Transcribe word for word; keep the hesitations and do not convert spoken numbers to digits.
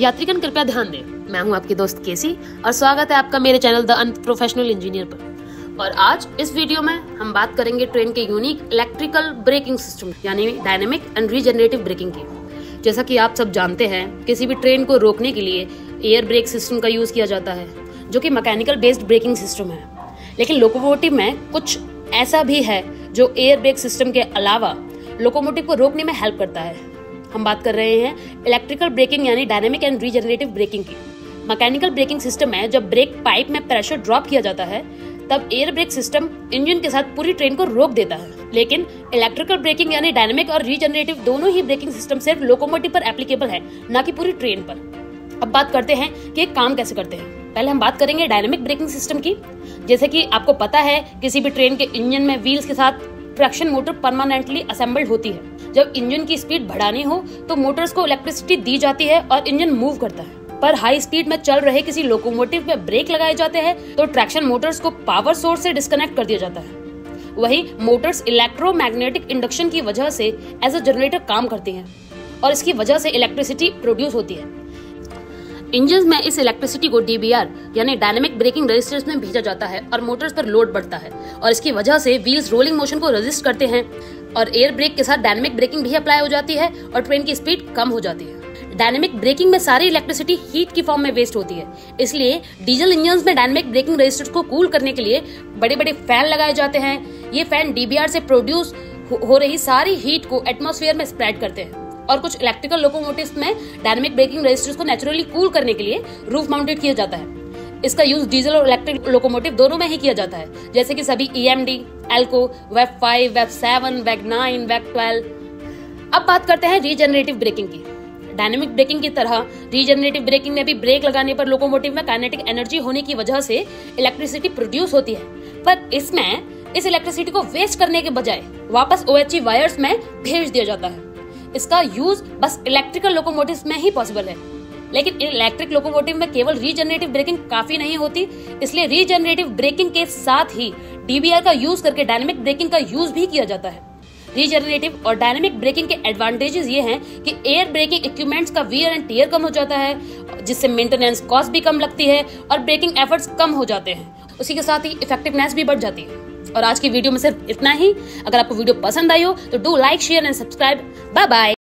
यात्रीगण कृपया ध्यान दें, मैं हूं आपके दोस्त केसी और स्वागत है आपका मेरे चैनल द अनप्रोफेशनल इंजीनियर पर। और आज इस वीडियो में हम बात करेंगे ट्रेन के यूनिक इलेक्ट्रिकल ब्रेकिंग सिस्टम यानी डायनेमिक एंड रीजनरेटिव ब्रेकिंग की। जैसा कि आप सब जानते हैं, किसी भी ट्रेन को रोकने के लिए एयर ब्रेक सिस्टम का यूज़ किया जाता है जो कि मैकेनिकल बेस्ड ब्रेकिंग सिस्टम है। लेकिन लोकोमोटिव में कुछ ऐसा भी है जो एयर ब्रेक सिस्टम के अलावा लोकोमोटिव को रोकने में हेल्प करता है। हम बात कर रहे हैं इलेक्ट्रिकल ब्रेकिंग यानी डायनेमिक एंड रीजनरेटिव ब्रेकिंग की। मैकेनिकल ब्रेकिंग सिस्टम में जब ब्रेक पाइप में प्रेशर ड्रॉप किया जाता है तब एयर ब्रेक सिस्टम इंजन के साथ पूरी ट्रेन को रोक देता है। लेकिन इलेक्ट्रिकल ब्रेकिंग यानी डायनेमिक और रीजनरेटिव दोनों ही ब्रेकिंग सिस्टम सिर्फ लोकोमोटिव पर एप्लीकेबल है, ना कि पूरी ट्रेन पर। अब बात करते हैं कि एक काम कैसे करते हैं। पहले हम बात करेंगे डायनेमिक ब्रेकिंग सिस्टम की। जैसे कि आपको पता है, किसी भी ट्रेन के इंजन में व्हील्स के साथ ट्रैक्शन मोटर परमानेंटली असेंबल्ड होती है। जब इंजन की स्पीड बढ़ानी हो तो मोटर्स को इलेक्ट्रिसिटी दी जाती है और इंजन मूव करता है। पर हाई स्पीड में चल रहे किसी लोकोमोटिव में ब्रेक लगाए जाते हैं तो ट्रैक्शन मोटर्स को पावर सोर्स से डिस्कनेक्ट कर दिया जाता है। वहीं मोटर्स इलेक्ट्रोमैग्नेटिक इंडक्शन की वजह से एज अ जनरेटर काम करती है और इसकी वजह से इलेक्ट्रिसिटी प्रोड्यूस होती है। इंजन में इस इलेक्ट्रिसिटी को डीबीआर यानी डायनेमिक ब्रेकिंग रेजिस्टेंस में भेजा जाता है और मोटर्स पर लोड बढ़ता है और इसकी वजह से व्हील्स रोलिंग मोशन को रेजिस्ट करते हैं और एयर ब्रेक के साथ डायनेमिक ब्रेकिंग भी अप्लाई हो जाती है और ट्रेन की स्पीड कम हो जाती है। डायनेमिक ब्रेकिंग में सारी इलेक्ट्रिसिटी हीट की फॉर्म में वेस्ट होती है, इसलिए डीजल इंजन में डायनेमिक ब्रेकिंग रेजिस्टेंस को कूल करने के लिए बड़े बड़े फैन लगाए जाते हैं। ये फैन डीबीआर से प्रोड्यूस हो रही सारी हीट को एटमॉस्फेयर में स्प्रेड करते हैं। और कुछ इलेक्ट्रिकल लोकोमोटिव्स में डायनेमिक ब्रेकिंग रेजिस्टेंस को नेचुरली कूल करने के लिए रूफ माउंटेड किया जाता है। इसका यूज डीजल और इलेक्ट्रिक लोकोमोटिव दोनों में ही किया जाता है, जैसे कि सभी E M D, एल्को, web five, web seven, web nine, web twelve. अब बात करते हैं रीजनरेटिव ब्रेकिंग की। डायनेमिक ब्रेकिंग की तरह रीजनरेटिव ब्रेकिंग में भी ब्रेक लगाने पर लोकोमोटिव में काइनेटिक एनर्जी होने की वजह से इलेक्ट्रिसिटी प्रोड्यूस होती है, पर इसमें इस इलेक्ट्रिसिटी को वेस्ट करने के बजाय वापस ओ एच ई वायर्स में भेज दिया जाता है। इसका यूज बस इलेक्ट्रिकल लोकोमोटिव्स में ही पॉसिबल है। लेकिन इलेक्ट्रिक लोकोमोटिव में केवल रीजनरेटिव ब्रेकिंग काफी नहीं होती, इसलिए रीजनरेटिव ब्रेकिंग के साथ ही डीबीआर का यूज करके डायनेमिक ब्रेकिंग का यूज भी किया जाता है। रीजनरेटिव और डायनेमिक ब्रेकिंग के एडवांटेजेस ये हैं कि एयर ब्रेकिंग इक्विपमेंट्स का वियर एंड टियर कम हो जाता है, जिससे मेंटेनेंस कॉस्ट भी कम लगती है और ब्रेकिंग एफर्ट्स कम हो जाते हैं। उसी के साथ ही इफेक्टिवनेस भी बढ़ जाती है। और आज की वीडियो में सिर्फ इतना ही। अगर आपको वीडियो पसंद आई हो तो do like, share and subscribe. Bye bye.